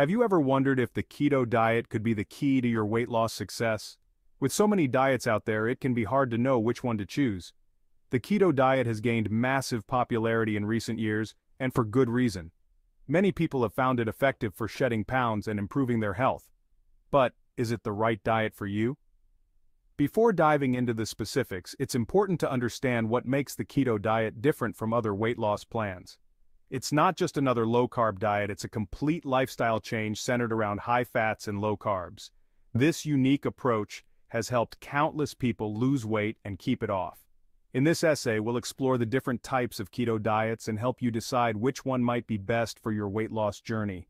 Have you ever wondered if the keto diet could be the key to your weight loss success? With so many diets out there, it can be hard to know which one to choose. The keto diet has gained massive popularity in recent years, and for good reason. Many people have found it effective for shedding pounds and improving their health. But, is it the right diet for you? Before diving into the specifics, it's important to understand what makes the keto diet different from other weight loss plans. It's not just another low-carb diet, it's a complete lifestyle change centered around high fats and low carbs. This unique approach has helped countless people lose weight and keep it off. In this essay, we'll explore the different types of keto diets and help you decide which one might be best for your weight loss journey.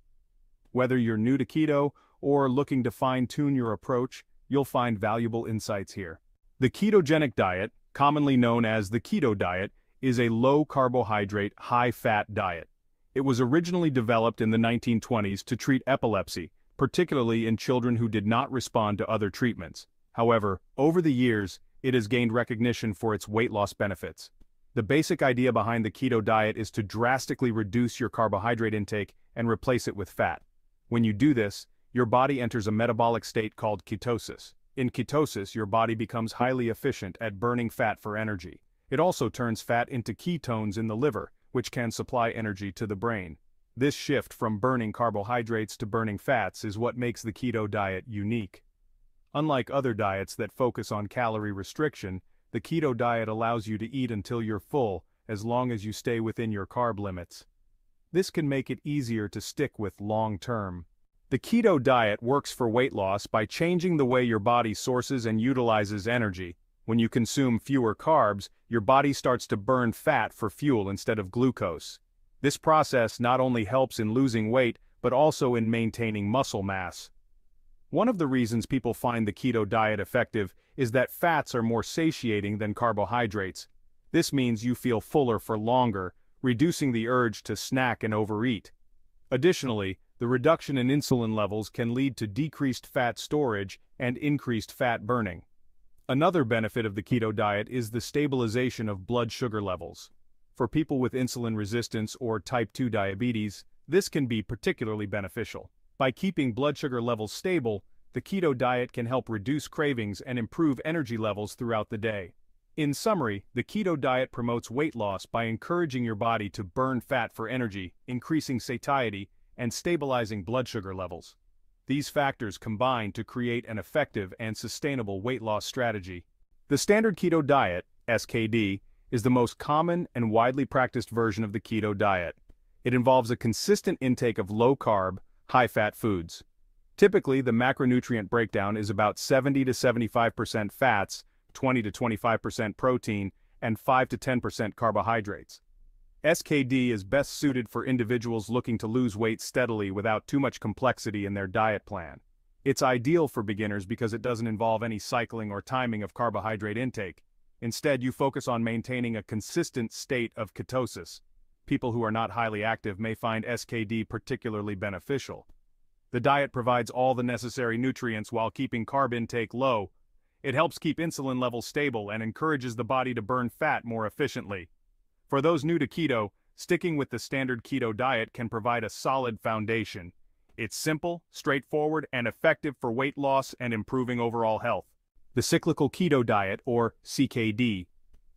Whether you're new to keto or looking to fine-tune your approach, you'll find valuable insights here. The ketogenic diet, commonly known as the keto diet, is a low-carbohydrate, high-fat diet. It was originally developed in the 1920s to treat epilepsy, particularly in children who did not respond to other treatments. However, over the years, it has gained recognition for its weight loss benefits. The basic idea behind the keto diet is to drastically reduce your carbohydrate intake and replace it with fat. When you do this, your body enters a metabolic state called ketosis. In ketosis, your body becomes highly efficient at burning fat for energy. It also turns fat into ketones in the liver, which can supply energy to the brain. This shift from burning carbohydrates to burning fats is what makes the keto diet unique. Unlike other diets that focus on calorie restriction, the keto diet allows you to eat until you're full, as long as you stay within your carb limits. This can make it easier to stick with long-term. The keto diet works for weight loss by changing the way your body sources and utilizes energy. When you consume fewer carbs, your body starts to burn fat for fuel instead of glucose. This process not only helps in losing weight, but also in maintaining muscle mass. One of the reasons people find the keto diet effective is that fats are more satiating than carbohydrates. This means you feel fuller for longer, reducing the urge to snack and overeat. Additionally, the reduction in insulin levels can lead to decreased fat storage and increased fat burning. Another benefit of the keto diet is the stabilization of blood sugar levels. For people with insulin resistance or type 2 diabetes, this can be particularly beneficial. By keeping blood sugar levels stable, the keto diet can help reduce cravings and improve energy levels throughout the day. In summary, the keto diet promotes weight loss by encouraging your body to burn fat for energy, increasing satiety, and stabilizing blood sugar levels. These factors combine to create an effective and sustainable weight loss strategy. The standard keto diet, SKD, is the most common and widely practiced version of the keto diet. It involves a consistent intake of low-carb, high-fat foods. Typically, the macronutrient breakdown is about 70 to 75% fats, 20 to 25% protein, and 5 to 10% carbohydrates. SKD is best suited for individuals looking to lose weight steadily without too much complexity in their diet plan. It's ideal for beginners because it doesn't involve any cycling or timing of carbohydrate intake. Instead, you focus on maintaining a consistent state of ketosis. People who are not highly active may find SKD particularly beneficial. The diet provides all the necessary nutrients while keeping carb intake low. It helps keep insulin levels stable and encourages the body to burn fat more efficiently. For those new to keto, sticking with the standard keto diet can provide a solid foundation. It's simple, straightforward, and effective for weight loss and improving overall health. The cyclical keto diet, or CKD.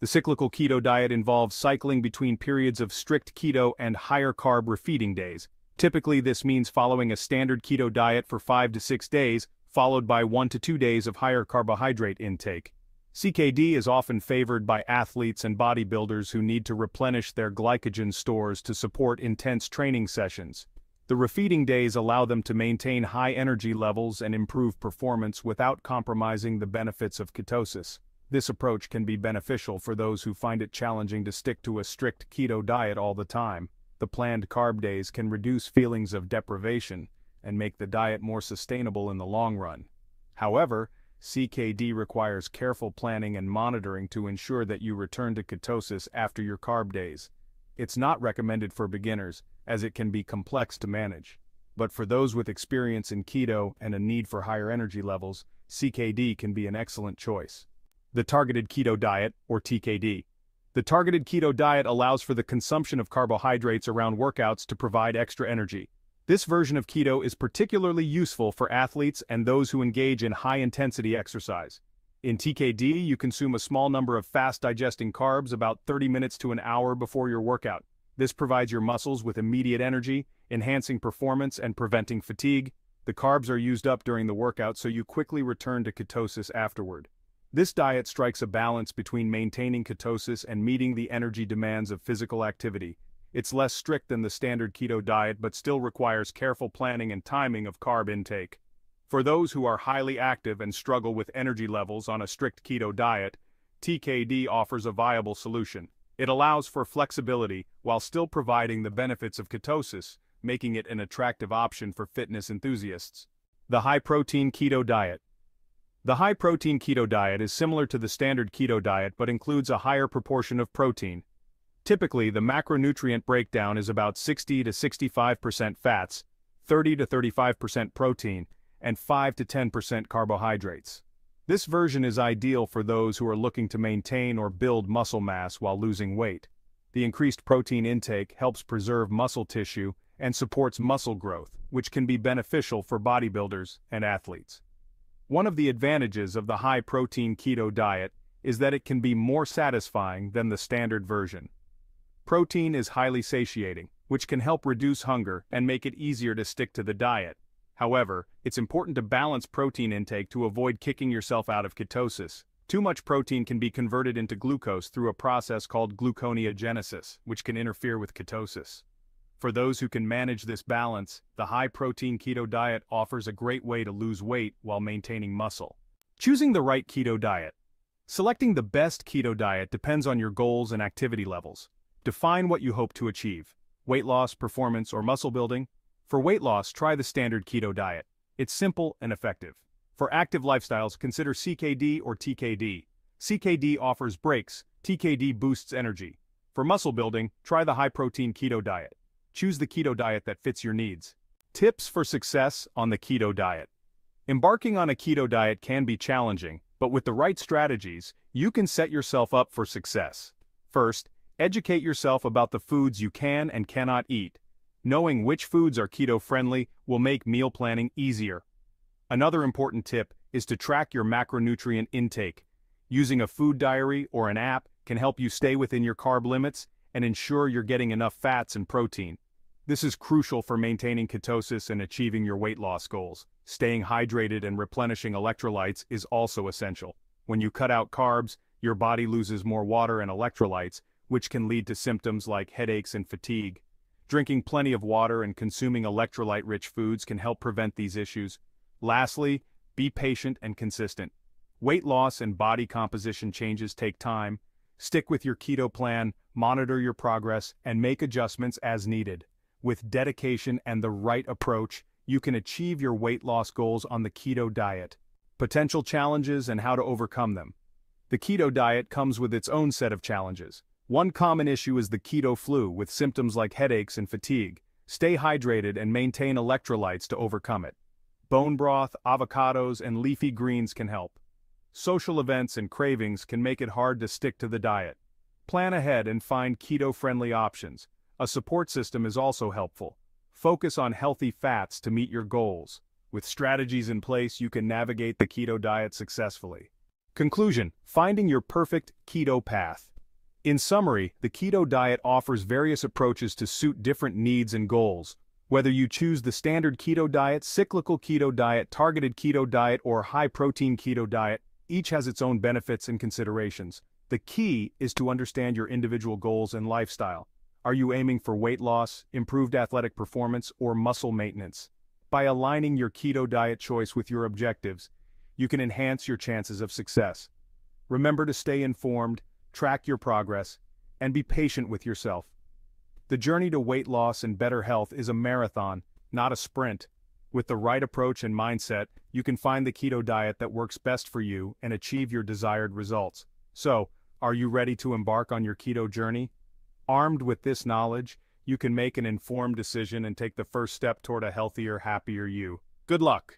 The cyclical keto diet involves cycling between periods of strict keto and higher carb refeeding days. Typically, this means following a standard keto diet for 5 to 6 days, followed by 1 to 2 days of higher carbohydrate intake. CKD is often favored by athletes and bodybuilders who need to replenish their glycogen stores to support intense training sessions. The refeeding days allow them to maintain high energy levels and improve performance without compromising the benefits of ketosis. This approach can be beneficial for those who find it challenging to stick to a strict keto diet all the time. The planned carb days can reduce feelings of deprivation and make the diet more sustainable in the long run. However, CKD requires careful planning and monitoring to ensure that you return to ketosis after your carb days. It's not recommended for beginners, as it can be complex to manage. But for those with experience in keto and a need for higher energy levels, CKD can be an excellent choice. The targeted keto diet, or TKD. The targeted keto diet allows for the consumption of carbohydrates around workouts to provide extra energy. This version of keto is particularly useful for athletes and those who engage in high-intensity exercise. In TKD, you consume a small number of fast-digesting carbs about 30 minutes to an hour before your workout. This provides your muscles with immediate energy, enhancing performance and preventing fatigue. The carbs are used up during the workout, so you quickly return to ketosis afterward. This diet strikes a balance between maintaining ketosis and meeting the energy demands of physical activity. It's less strict than the standard keto diet but still requires careful planning and timing of carb intake. For those who are highly active and struggle with energy levels on a strict keto diet, TKD offers a viable solution. It allows for flexibility while still providing the benefits of ketosis, making it an attractive option for fitness enthusiasts. The high-protein keto diet. The high-protein keto diet is similar to the standard keto diet but includes a higher proportion of protein. Typically, the macronutrient breakdown is about 60 to 65% fats, 30 to 35% protein, and 5 to 10% carbohydrates. This version is ideal for those who are looking to maintain or build muscle mass while losing weight. The increased protein intake helps preserve muscle tissue and supports muscle growth, which can be beneficial for bodybuilders and athletes. One of the advantages of the high-protein keto diet is that it can be more satisfying than the standard version. Protein is highly satiating, which can help reduce hunger and make it easier to stick to the diet. However, it's important to balance protein intake to avoid kicking yourself out of ketosis. Too much protein can be converted into glucose through a process called gluconeogenesis, which can interfere with ketosis. For those who can manage this balance, the high-protein keto diet offers a great way to lose weight while maintaining muscle. Choosing the right keto diet. Selecting the best keto diet depends on your goals and activity levels. Define what you hope to achieve: weight loss, performance, or muscle building. For weight loss, try the standard keto diet. It's simple and effective. For active lifestyles, consider CKD or TKD. CKD offers breaks, TKD boosts energy. For muscle building, try the high-protein keto diet. Choose the keto diet that fits your needs. Tips for success on the keto diet. Embarking on a keto diet can be challenging, but with the right strategies, you can set yourself up for success. First, educate yourself about the foods you can and cannot eat. Knowing which foods are keto-friendly will make meal planning easier. Another important tip is to track your macronutrient intake. Using a food diary or an app can help you stay within your carb limits and ensure you're getting enough fats and protein. This is crucial for maintaining ketosis and achieving your weight loss goals. Staying hydrated and replenishing electrolytes is also essential. When you cut out carbs, your body loses more water and electrolytes, which can lead to symptoms like headaches and fatigue. Drinking plenty of water and consuming electrolyte-rich foods can help prevent these issues. Lastly, be patient and consistent. Weight loss and body composition changes take time. Stick with your keto plan, monitor your progress, and make adjustments as needed. With dedication and the right approach, you can achieve your weight loss goals on the keto diet. Potential challenges and how to overcome them. The keto diet comes with its own set of challenges. One common issue is the keto flu, with symptoms like headaches and fatigue. Stay hydrated and maintain electrolytes to overcome it. Bone broth, avocados, and leafy greens can help. Social events and cravings can make it hard to stick to the diet. Plan ahead and find keto-friendly options. A support system is also helpful. Focus on healthy fats to meet your goals. With strategies in place, you can navigate the keto diet successfully. Conclusion: finding your perfect keto path. In summary, the keto diet offers various approaches to suit different needs and goals. Whether you choose the standard keto diet, cyclical keto diet, targeted keto diet, or high-protein keto diet, each has its own benefits and considerations. The key is to understand your individual goals and lifestyle. Are you aiming for weight loss, improved athletic performance, or muscle maintenance? By aligning your keto diet choice with your objectives, you can enhance your chances of success. Remember to stay informed, track your progress, and be patient with yourself. The journey to weight loss and better health is a marathon, not a sprint. With the right approach and mindset, you can find the keto diet that works best for you and achieve your desired results. So, are you ready to embark on your keto journey? Armed with this knowledge, you can make an informed decision and take the first step toward a healthier, happier you. Good luck!